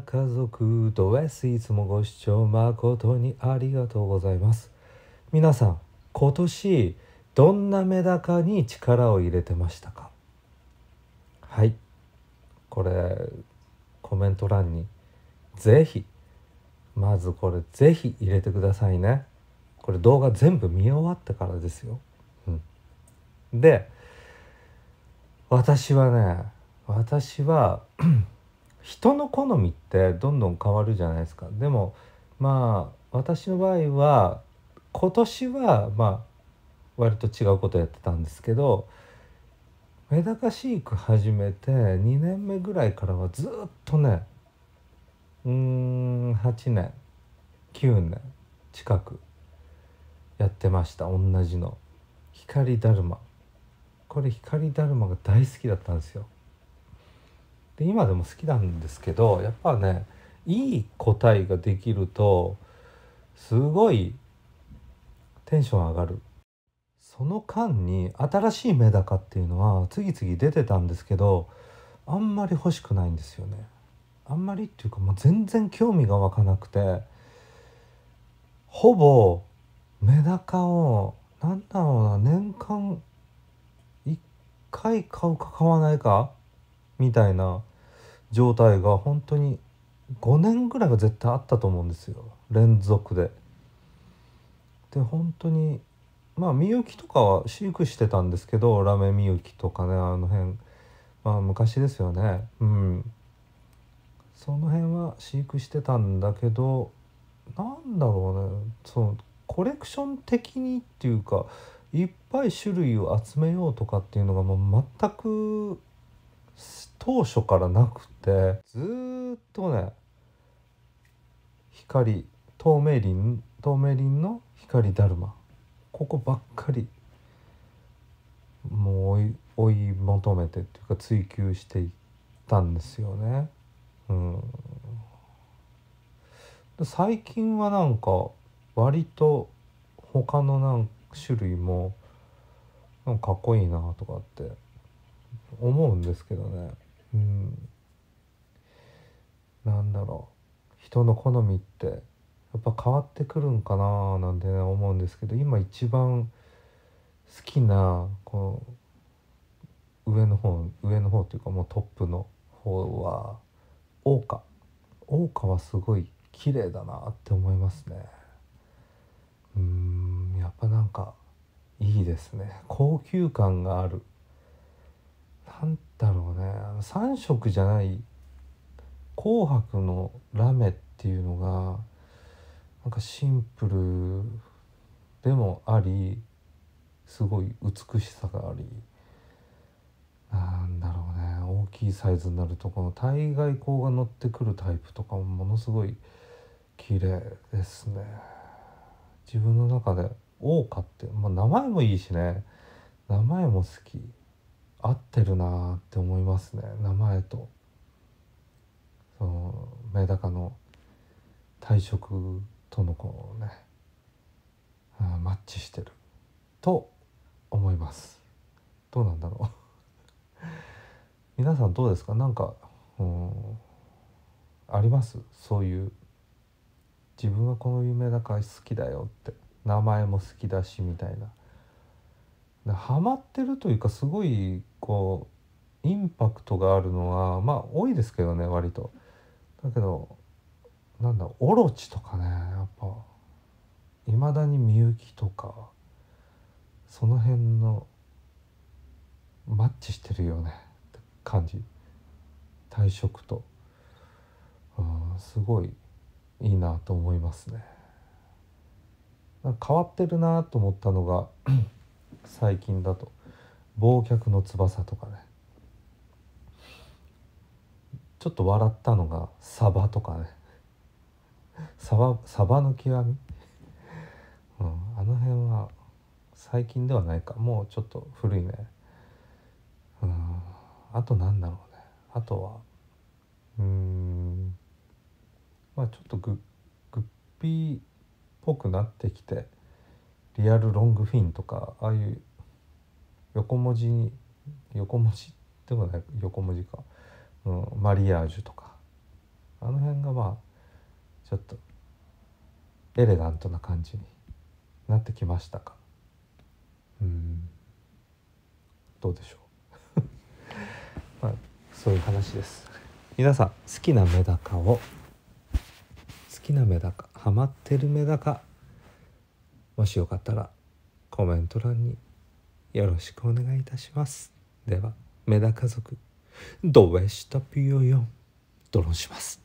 な家族ドエス、いつもご視聴誠にありがとうございます。皆さん、今年どんなメダカに力を入れてましたか？はい、これコメント欄にぜひ、まずこれぜひ入れてくださいね。これ動画全部見終わってからですよ、で私は人の好みってどんどん変わるじゃないですか。でもまあ私の場合は今年はまあ割と違うことやってたんですけど、メダカ飼育始めて2年目ぐらいからはずっとね、8年9年近くやってました。同じの光だるま、これ光だるまが大好きだったんですよ。で今でも好きなんですけど、やっぱねいい個体ができるとすごいテンション上がる。その間に新しいメダカっていうのは次々出てたんですけど、あんまり欲しくないんですよね。あんまりっていうかもう全然興味が湧かなくて、ほぼメダカをなんだろうな、年間1回買うか買わないかみたいな状態が本当に5年ぐらいは絶対あったと思うんですよ、連続で。で本当にまあみゆきとかは飼育してたんですけど、ラメみゆきとかね、あの辺まあ昔ですよね、その辺は飼育してたんだけど、なんだろうね、そのコレクション的にっていうかいっぱい種類を集めようとかっていうのがもう全く当初からなくて、ずっとね光透明輪の光だるま、ここばっかりもう追い求めてっていうか追求していったんですよね。最近はなんか割と他の何種類もなんかかっこいいなとかって思うんですけどね、なんだろう、人の好みってやっぱ変わってくるんかななんてね思うんですけど、今一番好きなこの上の方っていうかもうトップの方は桜花はすごい綺麗だなって思いますね。やっぱなんかいいですね、高級感がある。なんだろうね、3色じゃない紅白のラメっていうのがなんかシンプルでもあり、すごい美しさがあり、なんだろうね、大きいサイズになるとこの大概こうが乗ってくるタイプとかもものすごい綺麗ですね。自分の中で桜花って、まあ、名前もいいしね、名前も好き、合ってるなって思いますね。名前とそのメダカの体色とのこうね、マッチしてると思います。どうなんだろう皆さんどうですか？なんかあります？そういう自分はこういうメダカ好きだよって、名前も好きだしみたいな、ハマってるというかすごいこうインパクトがあるのはまあ多いですけどね、割と。だけどなんだオロチとかね、やっぱいまだにみゆきとかその辺のマッチしてるよねって感じ、体色と、すごいいいなと思いますね。なんか変わってるなと思ったのが最近だと忘却の翼とかね、ちょっと笑ったのがサバとかね、サバの極み、あの辺は最近ではないか、もうちょっと古いね。あとなんだろうね、あとはまあちょっとグッピーっぽくなってきて、リアルロングフィンとか、ああいう横文字でもない、横文字か、マリアージュとか、あの辺がまあちょっとエレガントな感じになってきましたか。どうでしょう、まあ、そういう話です。皆さん好きなメダカ、ハマってるメダカ、もしよかったらコメント欄によろしくお願いいたします。ではメダカ族どうしたぴよよんドロンします。